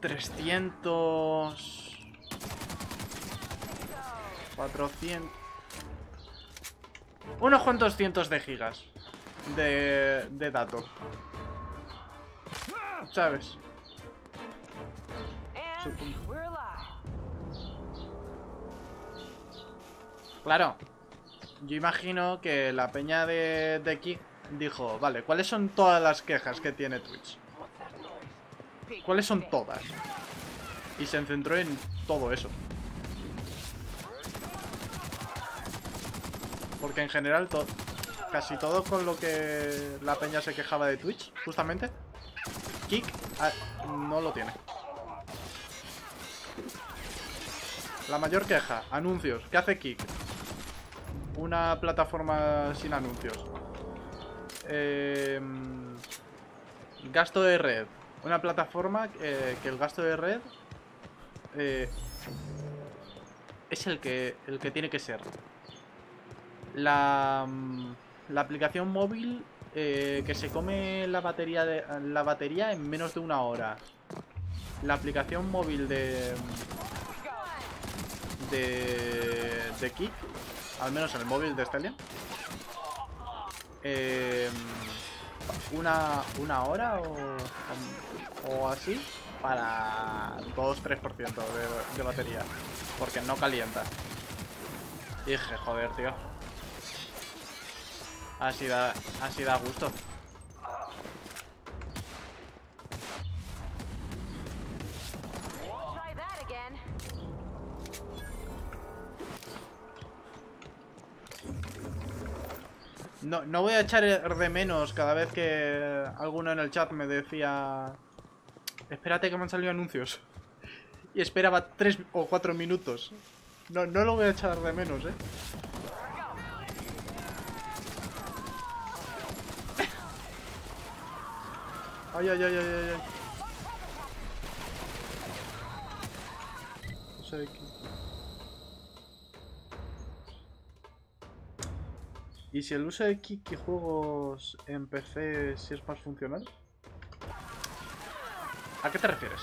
300... 400... Unos cuantos cientos de gigas de datos, ¿sabes? Claro, yo imagino que la peña de Kick dijo, vale, ¿cuáles son todas las quejas que tiene Twitch? ¿Cuáles son todas? Y se centró en todo eso. Porque en general casi todo con lo que la peña se quejaba de Twitch, justamente, Kick no lo tiene. La mayor queja, anuncios. ¿Qué hace Kick? Una plataforma sin anuncios. Gasto de red. Una plataforma que el gasto de red es el que tiene que ser. La aplicación móvil que se come la batería en menos de una hora. La aplicación móvil de Kick, al menos en el móvil de Stadia, una hora o así para 2-3% de batería, porque no calienta. Dije, joder, tío, así da gusto. No voy a echar de menos cada vez que alguno en el chat me decía, espérate que me han salido anuncios, y esperaba 3 o 4 minutos. No lo voy a echar de menos, ¿eh? Ay, ay, ay, ay, ay. No sé de qué. ¿Y si el uso de Kick y juegos en PC si es más funcional? ¿A qué te refieres?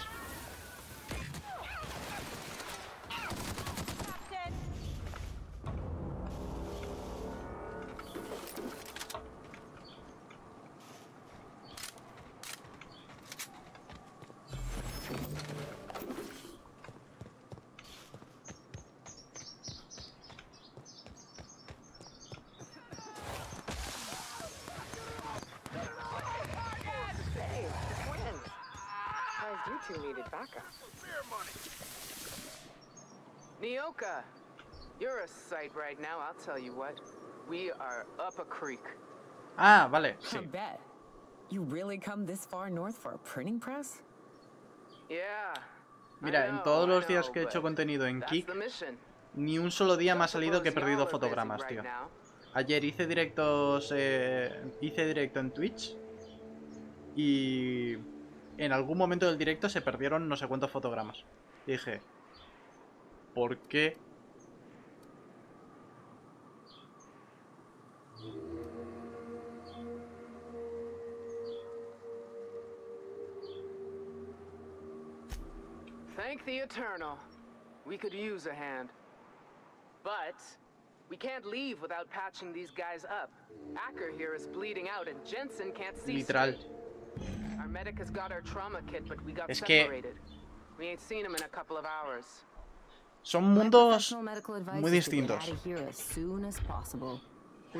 Ah, vale. Sí. Mira, en todos los días que he hecho contenido en Kick, ni un solo día me ha salido que he perdido fotogramas, tío. Ayer hice directo en Twitch y en algún momento del directo se perdieron no sé cuántos fotogramas. Y dije, ¿por qué? Thank the Eternal. We could use a hand. But we can't leave without patching these guys up. Acker here is bleeding out and Jensen can't see. Literal. Our medic has got our trauma kit, but we got separated. We ain't seen him in a couple of hours. Son mundos muy distintos.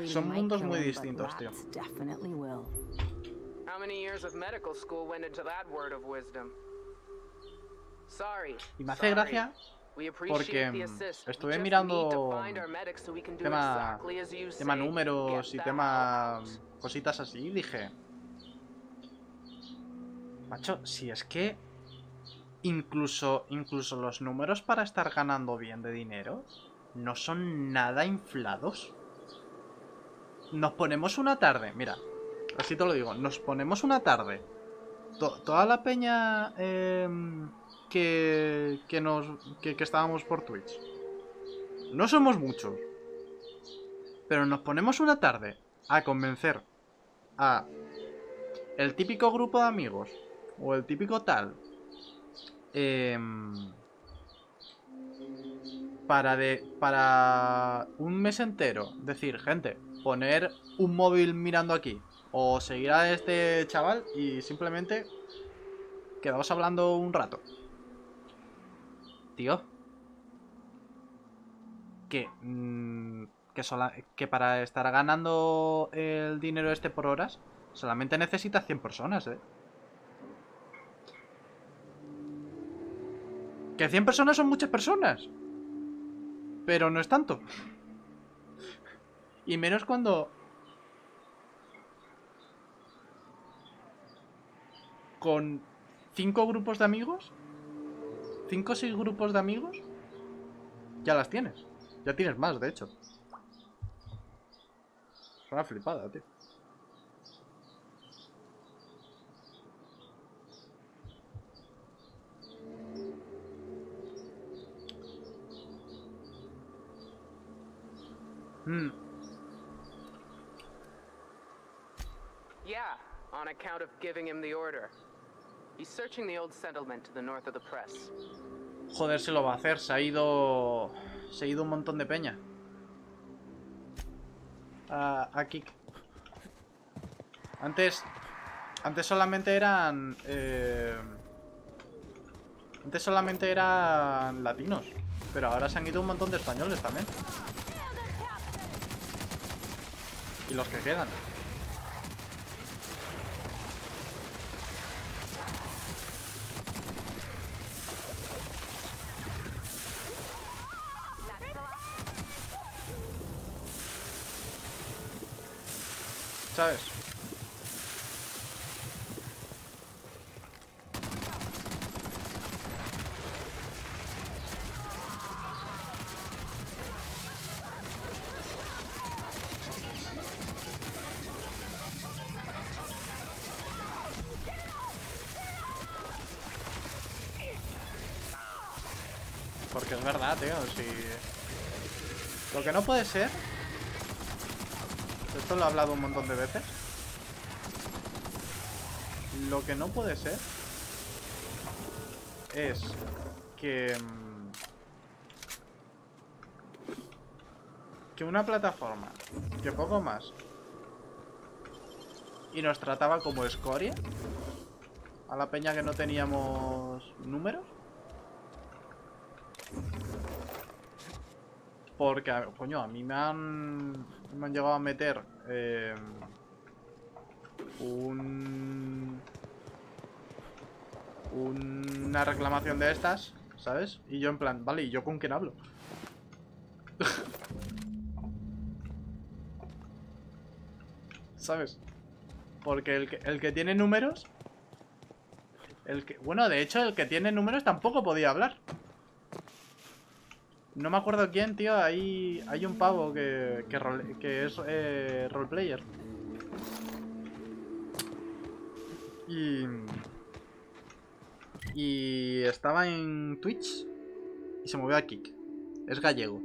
Son mundos muy distintos, tío. How many years of medical school went into that word of wisdom? Y me hace gracia porque estuve mirando tema números y tema cositas así y dije, macho, si es que incluso los números para estar ganando bien de dinero no son nada inflados. Nos ponemos una tarde, mira, así te lo digo, nos ponemos una tarde, toda la peña que estábamos por Twitch. No somos muchos, pero nos ponemos una tarde a convencer a el típico grupo de amigos o el típico tal Para un mes entero decir, gente, poner un móvil mirando aquí o seguir a este chaval y simplemente quedaos hablando un rato. Tío, que para estar ganando el dinero este por horas solamente necesitas 100 personas, ¿eh? Que 100 personas son muchas personas, pero no es tanto. Y menos cuando... con 5 grupos de amigos, 5 o 6 grupos de amigos, ya las tienes. Ya tienes más, de hecho. Es una flipada, tío. Yeah, on account of giving him the order. He's searching the old settlement to the north of the press. Joder, se lo va a hacer, se ha ido un montón de peña. A Kick. Antes solamente eran latinos, pero ahora se han ido un montón de españoles también. Y los que quedan. ¿Sabes? Porque es verdad, tío, si... Lo que no puede ser... Esto lo he hablado un montón de veces. Lo que no puede ser es que una plataforma que poco más y nos trataba como escoria a la peña que no teníamos números. Porque, coño, a mí me han llegado a meter una reclamación de estas, ¿sabes? Y yo en plan, vale, ¿y yo con quién hablo? ¿Sabes? Porque el que tiene números... Bueno, de hecho, el que tiene números tampoco podía hablar. No me acuerdo quién, tío, ahí hay un pavo que es roleplayer. Y estaba en Twitch y se movió a Kick. Es gallego.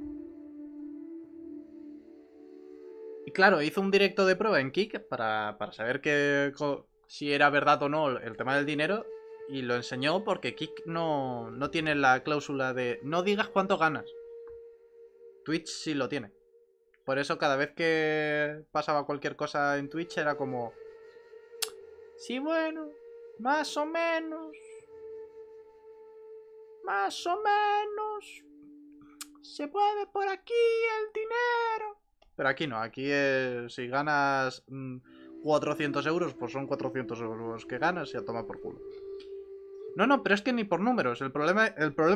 Y claro, hizo un directo de prueba en Kick para saber si era verdad o no el tema del dinero. Y lo enseñó porque Kick no tiene la cláusula de no digas cuánto ganas. Twitch sí lo tiene. Por eso cada vez que pasaba cualquier cosa en Twitch era como... Sí, bueno, más o menos. Más o menos. Se mueve por aquí el dinero. Pero aquí no, aquí es, si ganas 400 euros, pues son 400 euros que ganas y a tomar por culo. No, no, pero es que ni por números. El problema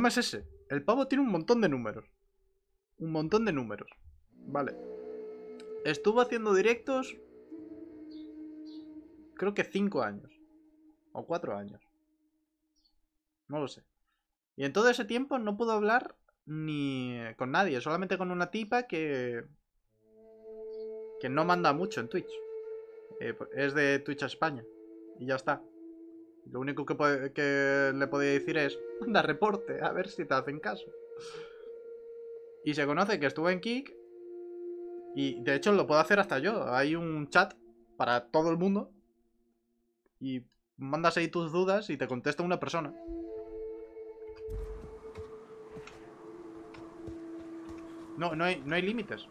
es ese. El pavo tiene un montón de números. Un montón de números. Vale. Estuvo haciendo directos... Creo que 5 años. O 4 años. No lo sé. Y en todo ese tiempo no pudo hablar ni con nadie. Solamente con una tipa que no manda mucho en Twitch. Es de Twitch a España. Y ya está. Lo único que le podía decir es... Anda, reporte, a ver si te hacen caso. Y se conoce que estuvo en Kick. Y de hecho lo puedo hacer hasta yo. Hay un chat para todo el mundo. Y mandas ahí tus dudas y te contesta una persona. No hay límites.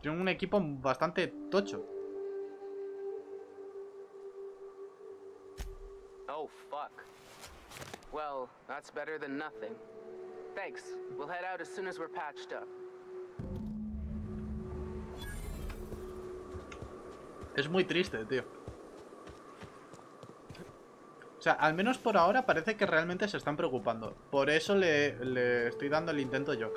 Tiene un equipo bastante tocho. Oh, fuck. Well, that's better than nothing. Thanks. We'll head out as soon as we're patched up. Es muy triste, tío. O sea, al menos por ahora parece que realmente se están preocupando. Por eso le estoy dando el intento yo.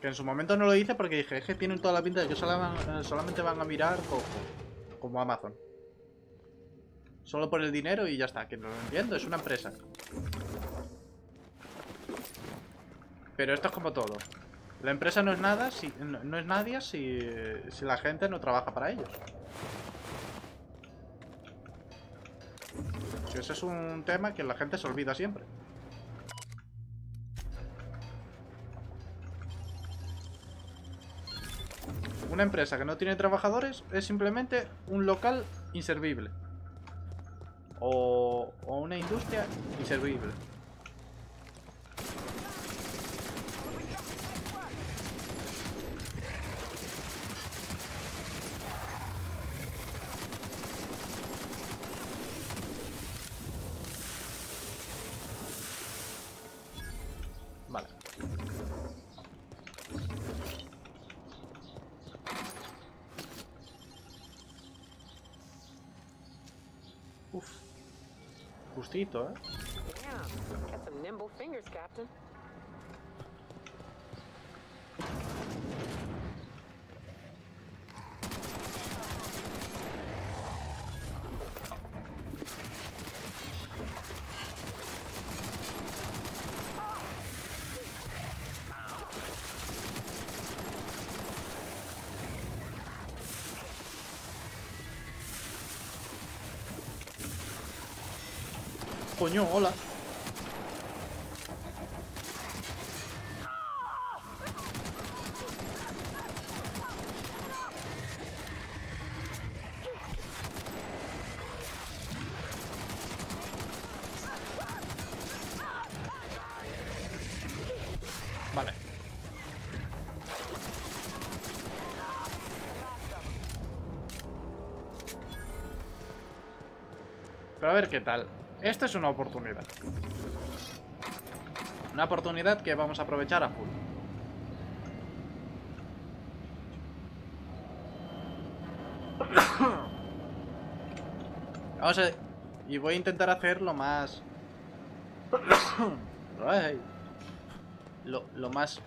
Que en su momento no lo hice porque dije, es que tienen toda la pinta de que solamente van a mirar como Amazon. Solo por el dinero y ya está, que no lo entiendo, es una empresa. Pero esto es como todo. La empresa no es nada, no es nadie si la gente no trabaja para ellos. Si ese es un tema que la gente se olvida siempre. Una empresa que no tiene trabajadores es simplemente un local inservible. O una industria inservible. Vale. Uf. Justito, ¿eh? Coño, hola. Vale. Pero a ver qué tal. Esta es una oportunidad. Una oportunidad que vamos a aprovechar a full. Vamos a... Y voy a intentar hacer lo más... lo más...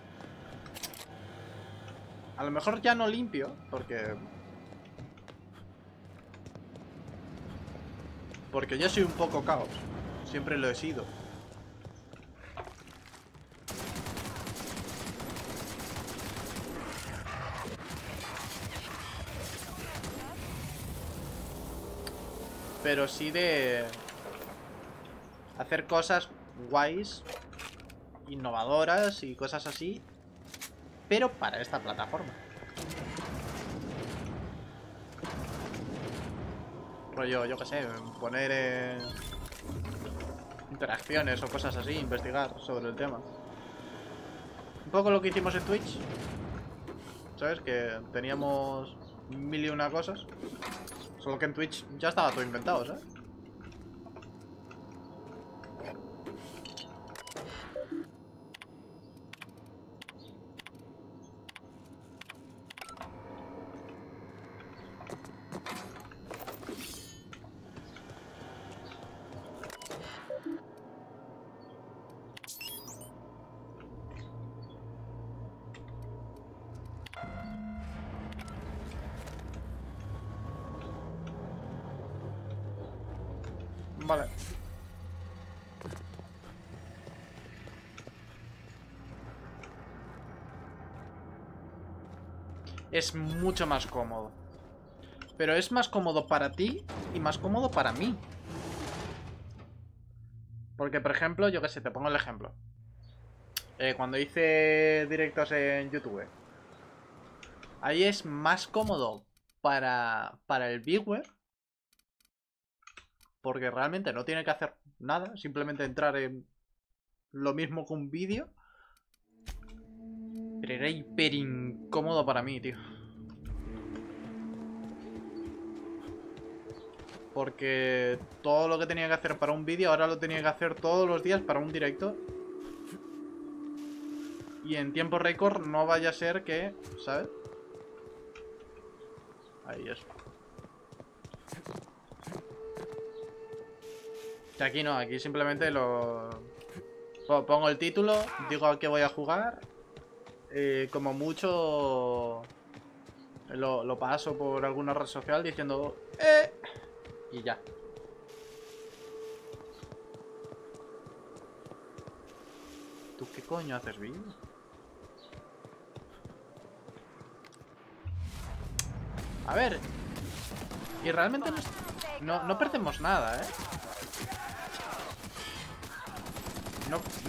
A lo mejor ya no limpio, porque... Porque yo soy un poco caos. Siempre lo he sido. Pero sí de... hacer cosas guays, innovadoras y cosas así. Pero para esta plataforma. Yo qué sé, poner interacciones o cosas así, investigar sobre el tema. Un poco lo que hicimos en Twitch, ¿sabes? Que teníamos mil y una cosas, solo que en Twitch ya estaba todo inventado, ¿sabes? Vale. Es mucho más cómodo. Pero es más cómodo para ti y más cómodo para mí. Porque, por ejemplo, yo qué sé, te pongo el ejemplo. Cuando hice directos en YouTube. Ahí es más cómodo para el viewer. porque realmente no tiene que hacer nada, simplemente entrar en lo mismo que un vídeo. Pero era hiper incómodo para mí, tío. Porque todo lo que tenía que hacer para un vídeo, ahora lo tenía que hacer todos los días para un directo. Y en tiempo récord no vaya a ser que, ¿sabes? Ahí es. Que aquí no, aquí simplemente lo... Pongo el título, digo a qué voy a jugar. Como mucho... Lo paso por alguna red social diciendo... Y ya. ¿Tú qué coño haces, Bill? A ver. Y realmente no perdemos nada, ¿eh?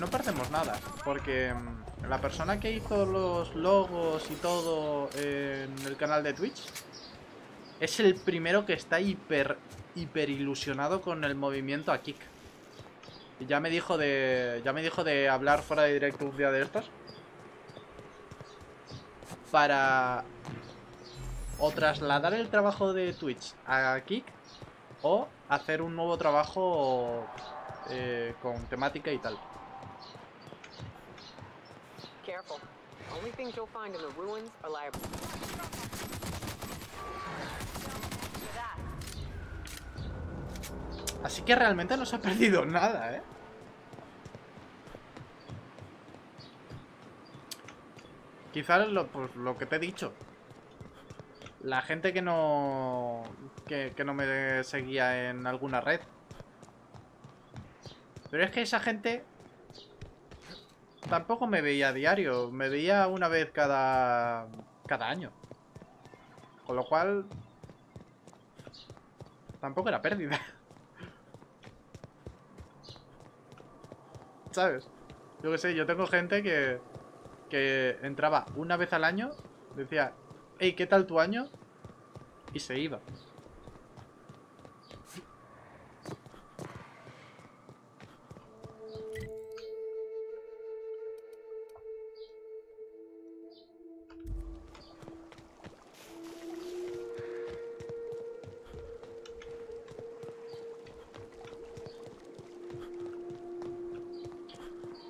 No perdemos nada. Porque la persona que hizo los logos y todo en el canal de Twitch es el primero que está hiper ilusionado con el movimiento a Kick. Y ya me dijo de hablar fuera de directo un día de estos para o trasladar el trabajo de Twitch a Kick o hacer un nuevo trabajo con temática y tal. Así que realmente no se ha perdido nada, ¿eh? Quizás lo que te he dicho. La gente que no... Que no me seguía en alguna red. Pero es que esa gente... Tampoco me veía a diario. Me veía una vez cada año. Con lo cual... Tampoco era pérdida. ¿Sabes? Yo qué sé, yo tengo gente que entraba una vez al año, decía, hey, ¿qué tal tu año? Y se iba.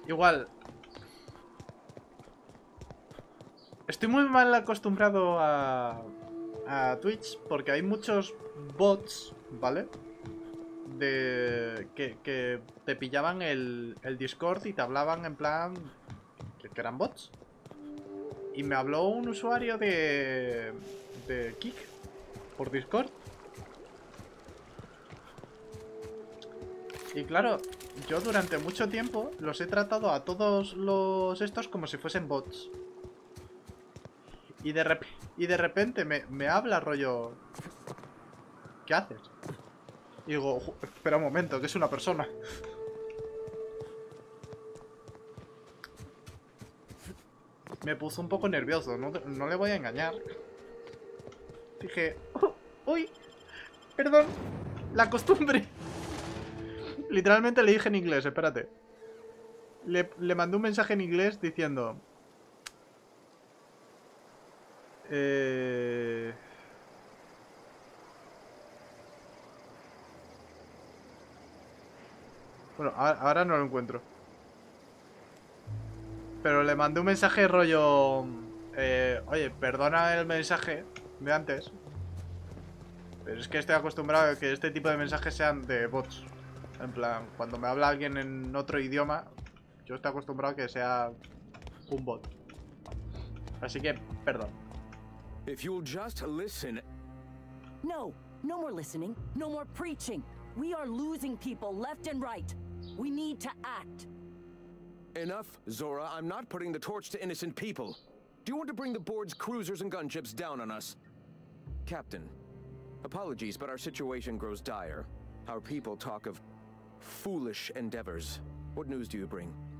Igual. Estoy muy mal acostumbrado a Twitch porque hay muchos bots, ¿vale? Que te pillaban el Discord y te hablaban en plan... Que eran bots. Y me habló un usuario de Kick por Discord. Y claro... Yo durante mucho tiempo los he tratado a todos los estos como si fuesen bots. Y de repente me habla rollo... ¿Qué haces? Y digo, espera un momento, que es una persona. Me puso un poco nervioso, no le voy a engañar. Dije, uy, perdón, la costumbre. Literalmente le dije en inglés, espérate. Le mandé un mensaje en inglés diciendo... Bueno, ahora no lo encuentro. Pero le mandé un mensaje rollo... Oye, perdona el mensaje de antes. Pero es que estoy acostumbrado a que este tipo de mensajes sean de bots. En plan, cuando me habla alguien en otro idioma, yo estoy acostumbrado a que sea un bot. Así que, perdón. If you'll just listen. No, no more listening, no more preaching. We are losing people left and right. We need to act. Enough, Zora. I'm not putting the torch to innocent people. Do you want to bring the board's cruisers and gunships down on us? Captain, apologies, but our situation grows dire. Our people talk of foolish endeavors. What news do you bring?